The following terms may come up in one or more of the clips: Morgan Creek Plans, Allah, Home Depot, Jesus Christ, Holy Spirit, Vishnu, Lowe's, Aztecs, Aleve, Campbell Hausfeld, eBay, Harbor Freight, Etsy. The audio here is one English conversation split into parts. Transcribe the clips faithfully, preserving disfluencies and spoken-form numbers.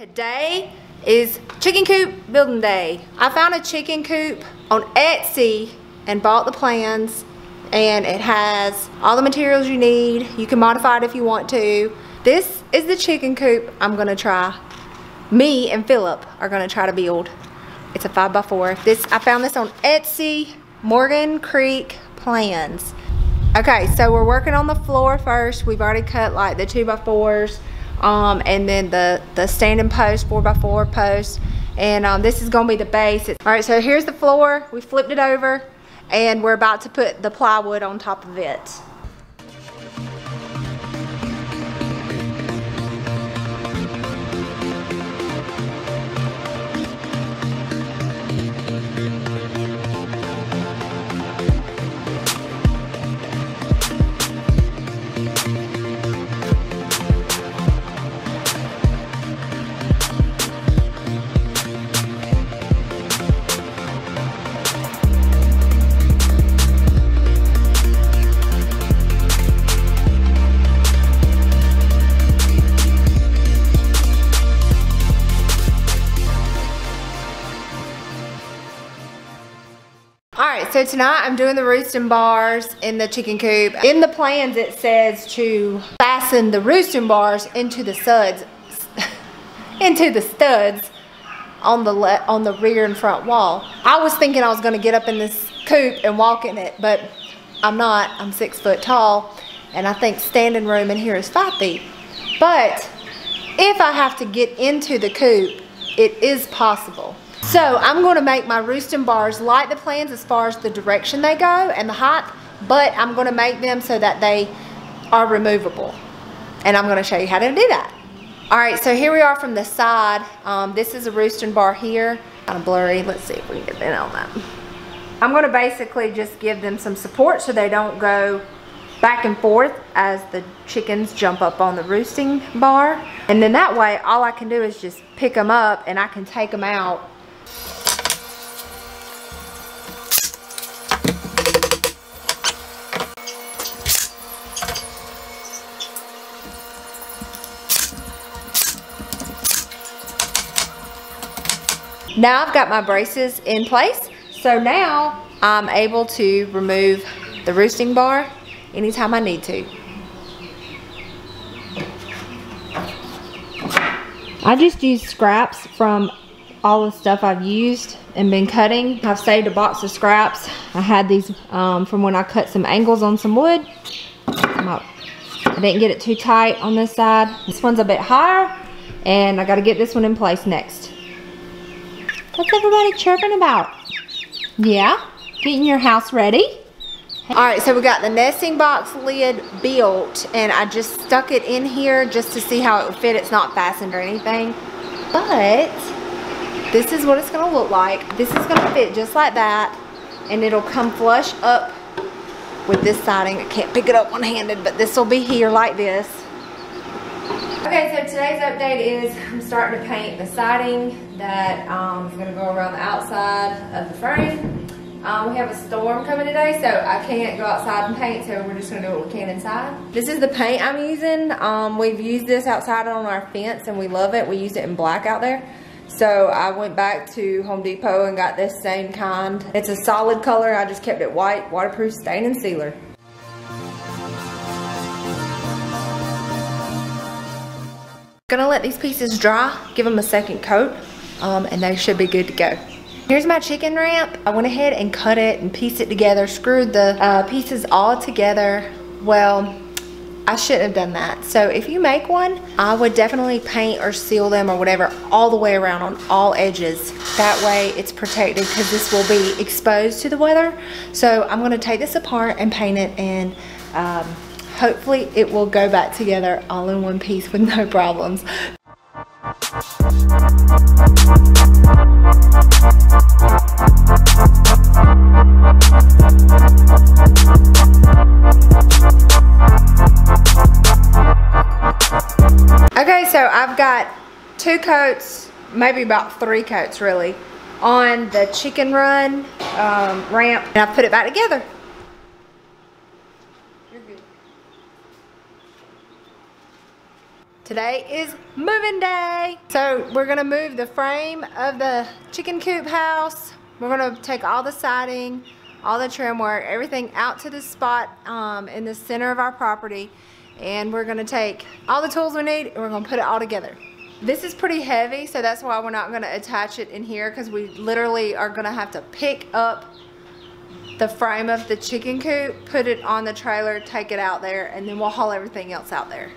Today is chicken coop building day. I found a chicken coop on Etsy and bought the plans, and it has all the materials you need. You can modify it if you want to. This is the chicken coop I'm gonna try. Me and Philip are gonna try to build. It's a five by four. This I found this on Etsy, Morgan Creek Plans. Okay, so we're working on the floor first. We've already cut like the two by fours. Um, and then the, the standing post, four by four post. And um, this is going to be the base. It's, all right, so here's the floor. We flipped it over, and we're about to put the plywood on top of it. So tonight I'm doing the roosting bars in the chicken coop. In the plans it says to fasten the roosting bars into the studs, into the studs on the le on the rear and front wall. I was thinking I was going to get up in this coop and walk in it, but I'm not. I'm six foot tall, and I think standing room in here is five feet. But if I have to get into the coop, it is possible. So I'm going to make my roosting bars like the plans as far as the direction they go and the height, but I'm going to make them so that they are removable. And I'm going to show you how to do that. All right, so here we are from the side. Um, this is a roosting bar here. Kind of blurry. Let's see if we can get that on that. I'm going to basically just give them some support so they don't go back and forth as the chickens jump up on the roosting bar. And then that way, all I can do is just pick them up and I can take them out. Now I've got my braces in place, so now I'm able to remove the roosting bar anytime I need to. I just used scraps from all the stuff I've used and been cutting. I've saved a box of scraps. I had these um, from when I cut some angles on some wood. I didn't get it too tight on this side. This one's a bit higher, and I gotta get this one in place next. What's everybody chirping about? Yeah, getting your house ready. All right, so we got the nesting box lid built, and I just stuck it in here just to see how it would fit. It's not fastened or anything, but this is what it's gonna look like. This is gonna fit just like that, and it'll come flush up with this siding. I can't pick it up one-handed, but this will be here like this. Okay, so today's update is I'm starting to paint the siding that um, is gonna go around the outside of the frame. Um, we have a storm coming today, so I can't go outside and paint, so we're just gonna do what we can inside. This is the paint I'm using. Um, we've used this outside on our fence, and we love it. We use it in black out there. So I went back to Home Depot and got this same kind. It's a solid color. I just kept it white, waterproof, stain, and sealer. Gonna let these pieces dry, give them a second coat, um, and they should be good to go. Here's my chicken ramp. I went ahead and cut it and pieced it together, screwed the uh, pieces all together. Well, I shouldn't have done that. So if you make one, I would definitely paint or seal them or whatever all the way around on all edges. That way it's protected, because this will be exposed to the weather. So I'm gonna take this apart and paint it, and um, hopefully it will go back together all in one piece with no problems. Okay, so I've got two coats, maybe about three coats really, on the chicken run um, ramp, and I put it back together. Today is moving day. So we're gonna move the frame of the chicken coop house. We're gonna take all the siding, all the trim work, everything out to this spot um, in the center of our property. And we're gonna take all the tools we need and we're gonna put it all together. This is pretty heavy, so that's why we're not gonna attach it in here, because we literally are gonna have to pick up the frame of the chicken coop, put it on the trailer, take it out there, and then we'll haul everything else out there.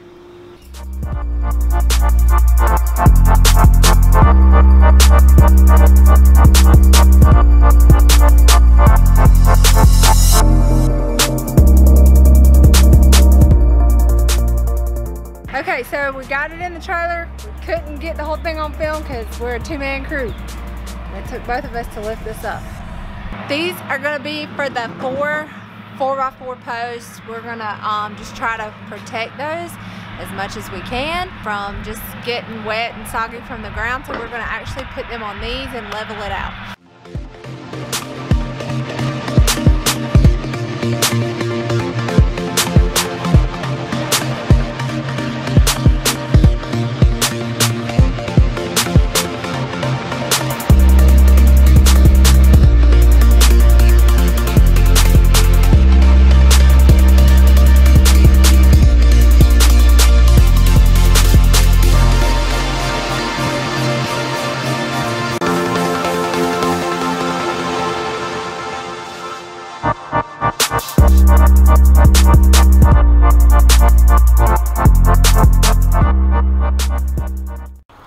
Okay, so we got it in the trailer. We couldn't get the whole thing on film because we're a two-man crew. It took both of us to lift this up. These are gonna be for the four four by four posts. We're gonna um, just try to protect those as much as we can from just getting wet and soggy from the ground. So we're gonna actually put them on these and level it out.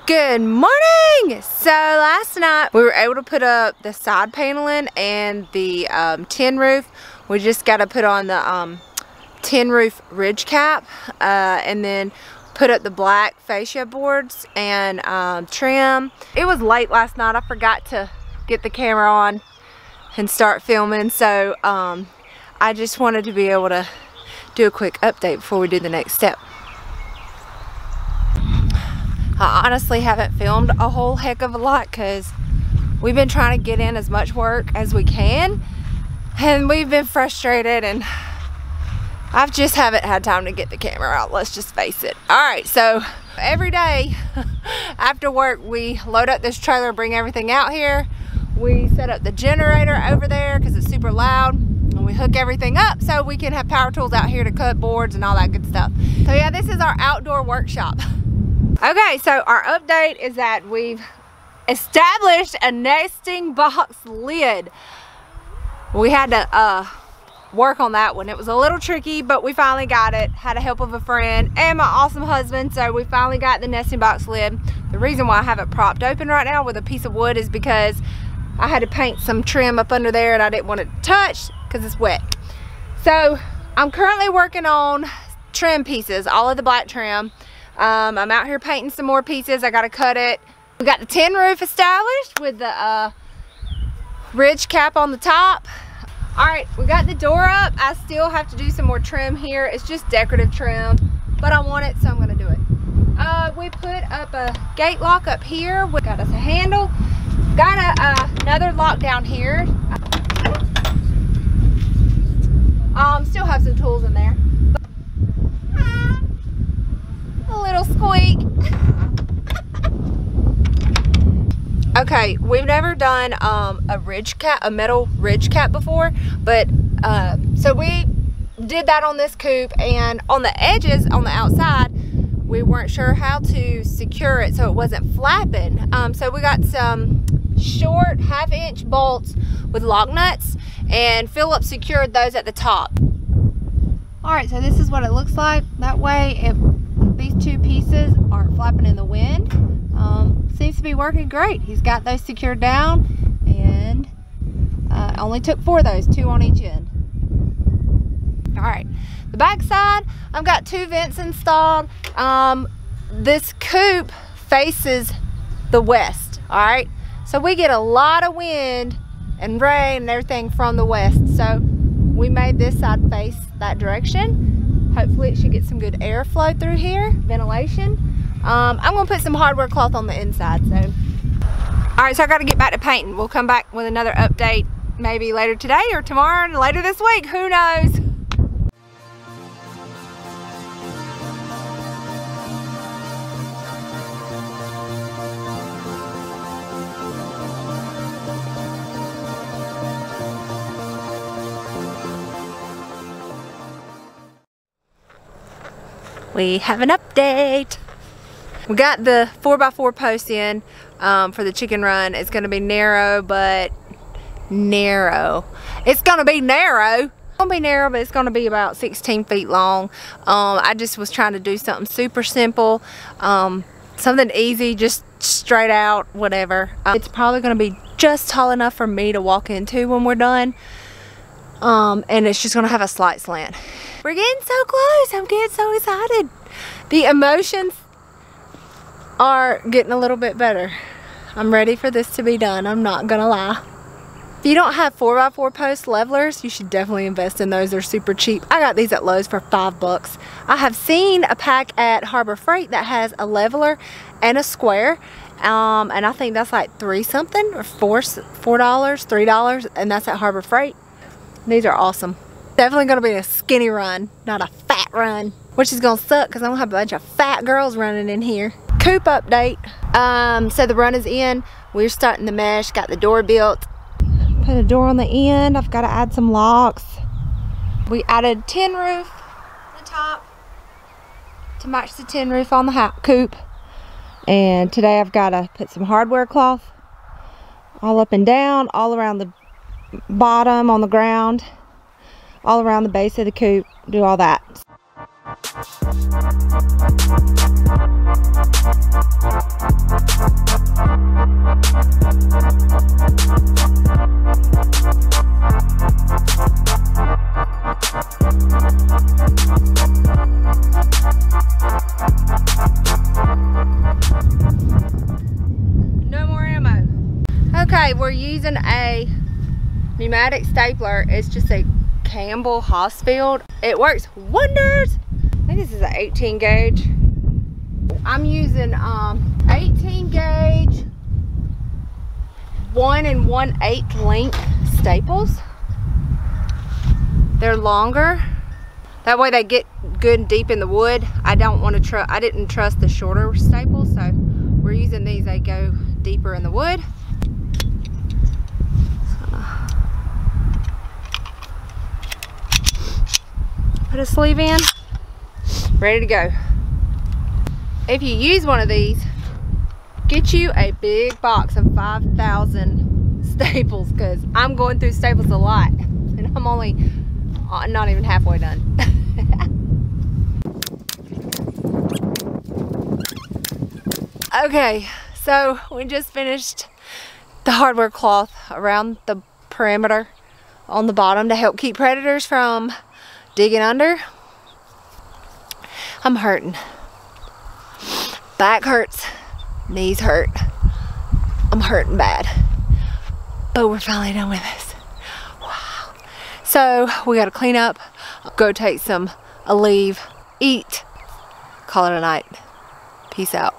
Good morning! So last night we were able to put up the side paneling and the um, tin roof. We just got to put on the um, tin roof ridge cap uh, and then put up the black fascia boards and um, trim. It was late last night. I forgot to get the camera on and start filming, so um, I just wanted to be able to do a quick update before we do the next step. I honestly haven't filmed a whole heck of a lot because we've been trying to get in as much work as we can, and we've been frustrated, and I've just haven't had time to get the camera out, let's just face it. Alright, so every day after work we load up this trailer, bring everything out here. We set up the generator over there because it's super loud, and we hook everything up so we can have power tools out here to cut boards and all that good stuff. So yeah, this is our outdoor workshop. Okay, so our update is that we've established a nesting box lid. We had to uh, work on that one. It was a little tricky, but we finally got it. Had the help of a friend and my awesome husband, so we finally got the nesting box lid. The reason why I have it propped open right now with a piece of wood is because I had to paint some trim up under there and I didn't want it to touch because it's wet. So I'm currently working on trim pieces, all of the black trim. Um, I'm out here painting some more pieces. I gotta cut it. We got the tin roof established with the uh, ridge cap on the top. Alright, we got the door up. I still have to do some more trim here. It's just decorative trim, but I want it, so I'm gonna do it. Uh, we put up a gate lock up here. We got us a handle. Got a, uh, another lock down here. Um, still have some tools in there. A little squeak. Okay, we've never done um, a ridge cap, a metal ridge cap before, but uh, so we did that on this coop, and on the edges, on the outside, we weren't sure how to secure it so it wasn't flapping. Um, so we got some short half inch bolts with lock nuts, and Philip secured those at the top. Alright, so this is what it looks like. That way it these two pieces aren't flapping in the wind. Um, seems to be working great. He's got those secured down, and uh, only took four of those, two on each end. Alright, the back side, I've got two vents installed. Um, this coop faces the west, alright? So we get a lot of wind and rain and everything from the west. So we made this side face that direction. Hopefully it should get some good airflow through here, ventilation. Um, I'm gonna put some hardware cloth on the inside, so. All right, so I gotta get back to painting. We'll come back with another update maybe later today or tomorrow or later this week, who knows? we have an update. We got the four by four posts in um, for the chicken run. It's going to be narrow, but narrow. It's going to be narrow. It's going to be narrow, but it's going to be about sixteen feet long. Um, I just was trying to do something super simple. Um, something easy, just straight out, whatever. Um, it's probably going to be just tall enough for me to walk into when we're done. Um, and it's just going to have a slight slant. We're getting so close. I'm getting so excited. The emotions are getting a little bit better. I'm ready for this to be done. I'm not gonna lie. If you don't have four by four post levelers, you should definitely invest in those. They're super cheap. I got these at Lowe's for five bucks. I have seen a pack at Harbor Freight that has a leveler and a square, um, and I think that's like three something or four, four dollars, three dollars, and that's at Harbor Freight. These are awesome. Definitely gonna be a skinny run, not a fat run, which is gonna suck because I'm gonna have a bunch of fat girls running in here. Coop update. Um, so the run is in. We're starting the mesh. Got the door built. Put a door on the end. I've got to add some locks. We added tin roof on the top to match the tin roof on the coop. And today I've got to put some hardware cloth all up and down, all around the bottom on the ground, all around the base of the coop. Do all that. No more ammo. Okay, we're using a pneumatic stapler. It's just a Campbell Hausfeld. It works wonders. I think this is an eighteen gauge. I'm using um, eighteen gauge, one and one eighth length staples. They're longer. That way they get good and deep in the wood. I don't want to trust. I didn't trust the shorter staples, so we're using these. They go deeper in the wood. Put a sleeve in. Ready to go. If you use one of these, get you a big box of five thousand staples, because I'm going through staples a lot and I'm only uh, not even halfway done. Okay, so we just finished the hardware cloth around the perimeter on the bottom to help keep predators from digging under. I'm hurting. Back hurts. Knees hurt. I'm hurting bad. But we're finally done with this. Wow. So we gotta clean up, go take some Aleve, eat, call it a night. Peace out.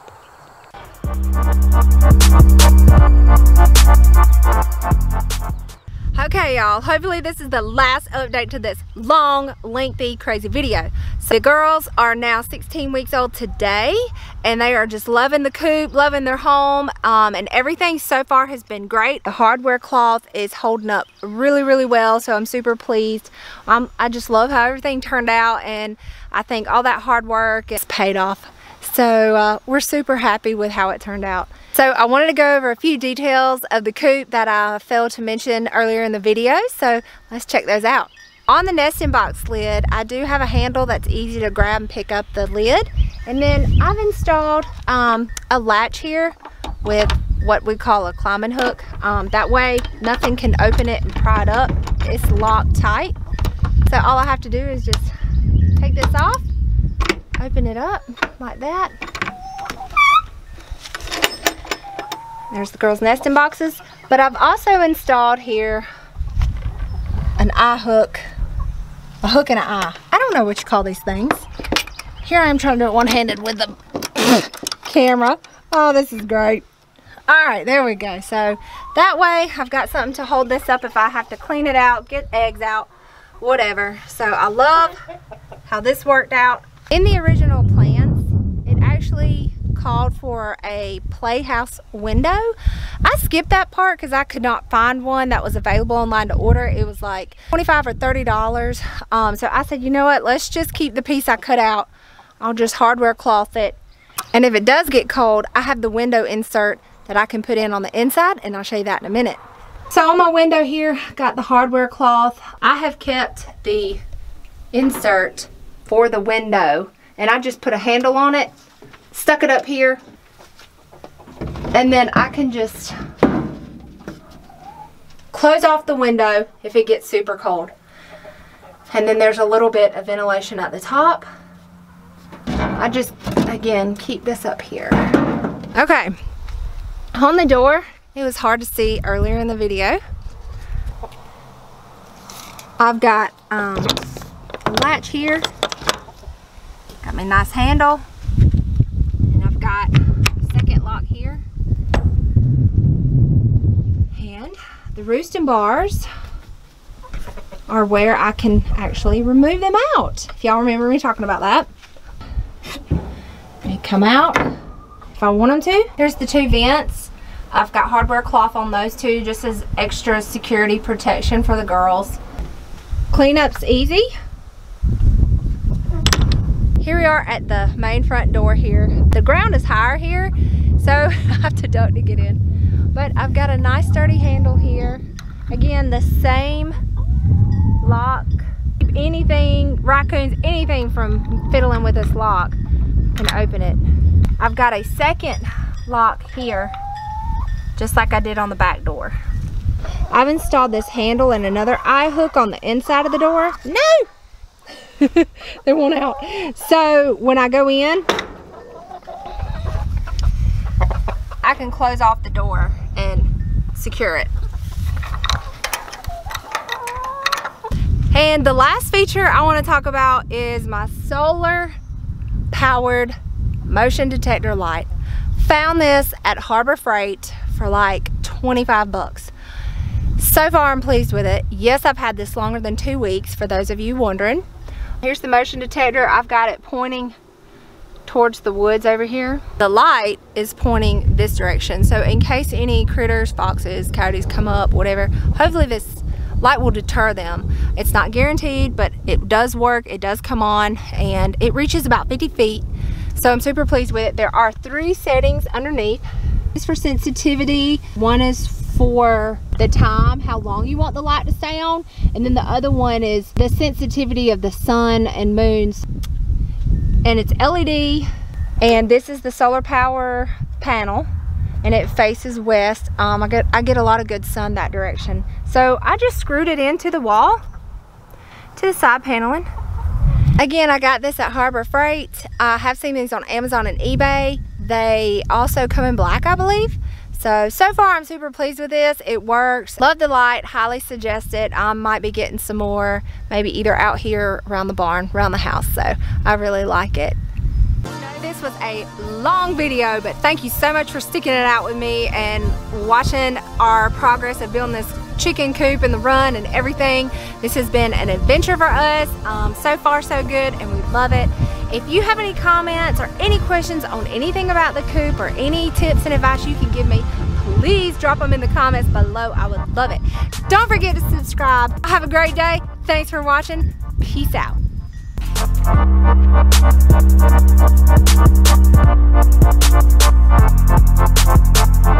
Okay, y'all, hopefully this is the last update to this long, lengthy, crazy video. So the girls are now sixteen weeks old today, and they are just loving the coop, loving their home, um, and everything so far has been great. The hardware cloth is holding up really, really well, so I'm super pleased. Um, I just love how everything turned out, and I think all that hard work is paid off. So uh, we're super happy with how it turned out. So I wanted to go over a few details of the coop that I failed to mention earlier in the video, so let's check those out. On the nesting box lid, I do have a handle that's easy to grab and pick up the lid. And then I've installed um, a latch here with what we call a climbing hook. Um, that way nothing can open it and pry it up. It's locked tight. So all I have to do is just take this off, open it up like that. There's the girls' nesting boxes. But I've also installed here an eye hook, a hook and an eye. I don't know what you call these things. Here I am trying to do it one-handed with the camera. Oh, this is great. All right, there we go. So that way I've got something to hold this up if I have to clean it out, get eggs out, whatever. So I love how this worked out. In the original plans, it actually called for a playhouse window. I skipped that part because I could not find one that was available online to order. It was like twenty-five dollars or thirty dollars. Um, so I said, you know what, let's just keep the piece I cut out I'll just hardware cloth it. And if it does get cold, I have the window insert that I can put in on the inside, and I'll show you that in a minute. So on my window here, got the hardware cloth. I have kept the insert for the window, and I just put a handle on it, stuck it up here, and then I can just close off the window if it gets super cold. And then there's a little bit of ventilation at the top. I just, again, keep this up here. Okay, on the door, it was hard to see earlier in the video. I've got um, a latch here, got my nice handle, and I've got a second lock here. And the roost and bars are where I can actually remove them out, if y'all remember me talking about that. They come out if I want them to. There's the two vents. I've got hardware cloth on those two just as extra security protection for the girls. Cleanup's easy. Here we are at the main front door here. The ground is higher here, so I have to duck to get in. But I've got a nice sturdy handle here. Again, the same lock. Keep anything, raccoons, anything from fiddling with this lock, and open it. I've got a second lock here, just like I did on the back door. I've installed this handle and another eye hook on the inside of the door. No! They won't out. So when I go in, I can close off the door and secure it. And the last feature I want to talk about is my solar powered motion detector light. Found this at Harbor Freight for like twenty-five bucks. So far I'm pleased with it. Yes, I've had this longer than two weeks for those of you wondering. Here's the motion detector. I've got it pointing towards the woods over here. The light is pointing this direction, so in case any critters, foxes, coyotes come up, whatever, hopefully this light will deter them. It's not guaranteed, but it does work. It does come on, and it reaches about fifty feet. So I'm super pleased with it. There are three settings underneath. It's for sensitivity. One is for the time, how long you want the light to stay on, and then the other one is the sensitivity of the sun and moons. And it's L E D, and this is the solar power panel, and it faces west. Um, I get, I get a lot of good sun that direction. So I just screwed it into the wall, to the side paneling. Again, I got this at Harbor Freight. I have seen these on Amazon and eBay. They also come in black, I believe. So, so far I'm super pleased with this. It works. Love the light. Highly suggest it. I might be getting some more, maybe either out here, around the barn, around the house. So I really like it. This was a long video, but thank you so much for sticking it out with me and watching our progress of building this chicken coop and the run and everything. This has been an adventure for us. Um, so far so good, and we love it. If you have any comments or any questions on anything about the coop or any tips and advice you can give me, please drop them in the comments below. I would love it. Don't forget to subscribe. Have a great day. Thanks for watching. Peace out. Thank you.